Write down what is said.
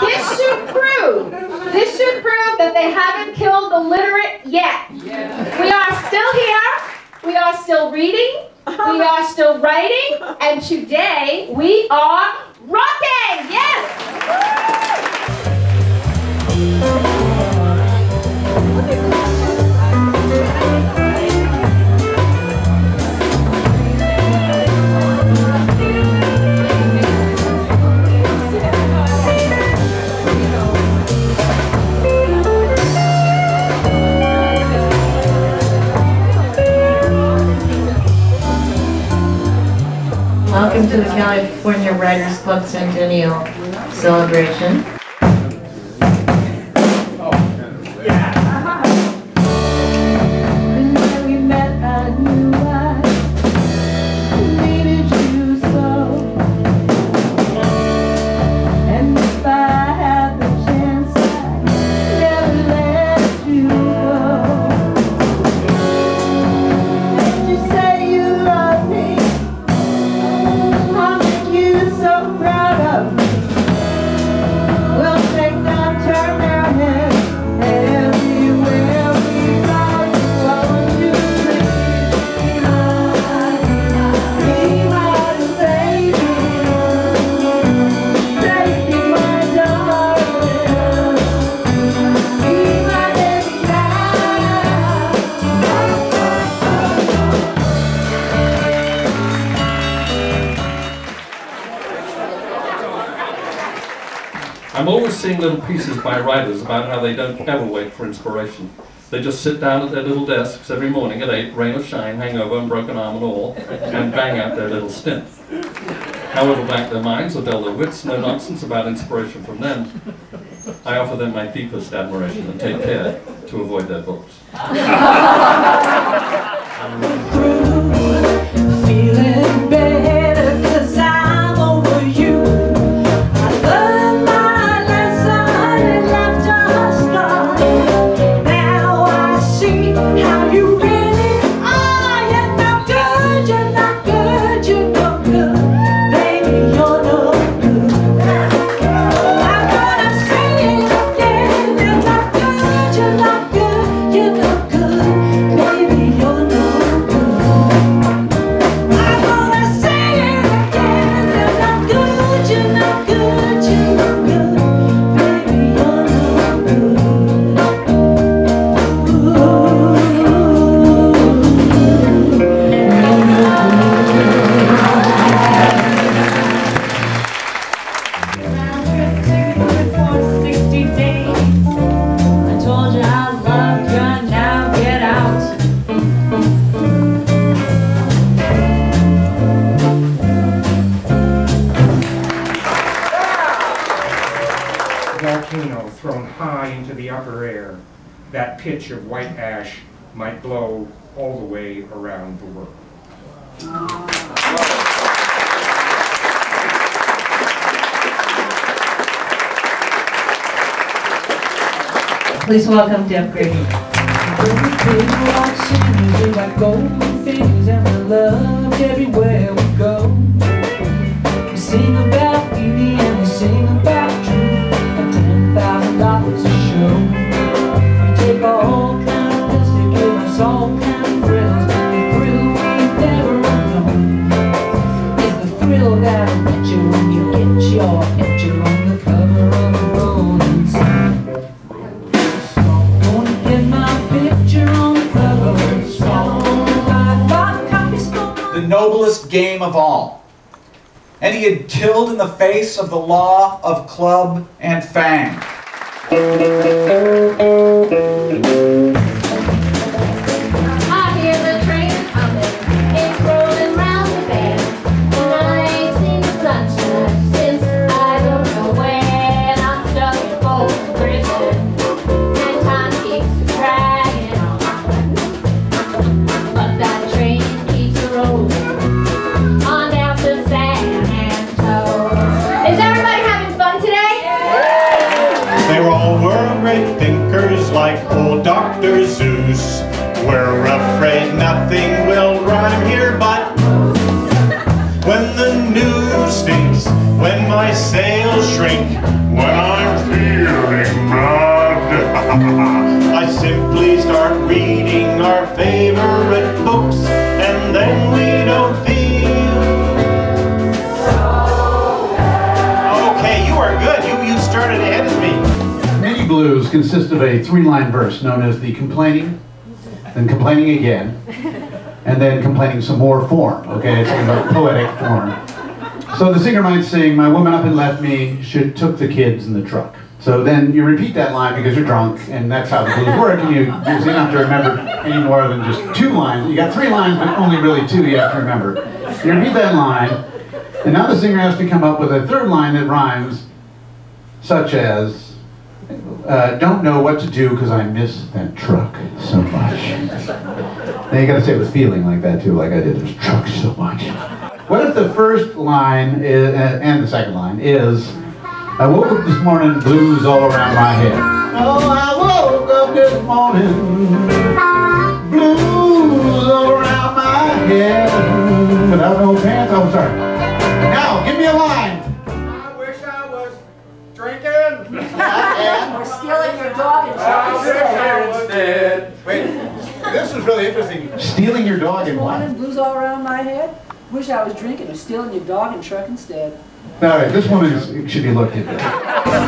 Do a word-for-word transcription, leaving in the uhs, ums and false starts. This should prove, this should prove that they haven't killed the literate yet. Yeah. We are still here, we are still reading, we are still writing, and today we are rocking! Yes! Welcome to the California Writers Club Centennial Celebration. I'm always seeing little pieces by writers about how they don't ever wait for inspiration. They just sit down at their little desks every morning at eight, rain or shine, hangover and broken arm and all, and bang out their little stint. However black their minds or dull their wits, no nonsense about inspiration from them. I offer them my deepest admiration and take care to avoid their books. Volcano thrown high into the upper air, that pitch of white ash might blow all the way around the world. Please welcome Deborah Grabien. We sing about beauty and we sing about truth. ten thousand dollars a show. We take our all kind of risks, they give us all kind of thrills. The thrill we've never known is the thrill that'll get you when you get your picture on the cover of the Rolling Stone. Gonna get my picture on the cover of the Stone. My five copies go. The noblest game of all. And he had killed in the face of the law of club and fang. I hear the train coming, it's rolling round the bend, and I ain't seen the sunshine since I don't know when. I'm stuck in old prison, and time keeps dragging on, but that train keeps rolling on down to San Antonio. Is everybody having fun today? Yeah. They were all were great thinkers like old Doctor Seuss. We're afraid nothing will rhyme here but when the news stinks, when my sails shrink, when I'm I simply start reading our favorite books, and then we don't feel so bad. Okay, you are good. You, you started ahead of me. Mini blues consist of a three-line verse known as the complaining, then complaining again, and then complaining some more form. Okay, it's kind of a poetic form. So the singer might sing, "My woman up and left me, she took the kids in the truck." So then you repeat that line because you're drunk, and that's how the blues work, and you, it's enough to remember any more than just two lines. You got three lines, but only really two you have to remember. You repeat that line, and now the singer has to come up with a third line that rhymes, such as, uh, "Don't know what to do because I miss that truck so much." Now you got to say it with feeling like that too, like I did, "There's trucks so much." What if the first line is, and the second line is, "I woke up this morning, blues all around my head." Oh, I woke up this morning, blues all around my head. Without no pants, oh, I'm sorry. Now, give me a line. I wish I was drinking. Or stealing your dog and chocolate instead. Wait, this is really interesting. Stealing your dog and what? This morning, blues all around my head. Wish I was drinking or stealing your dog and truck instead. All right, this woman should be looked at.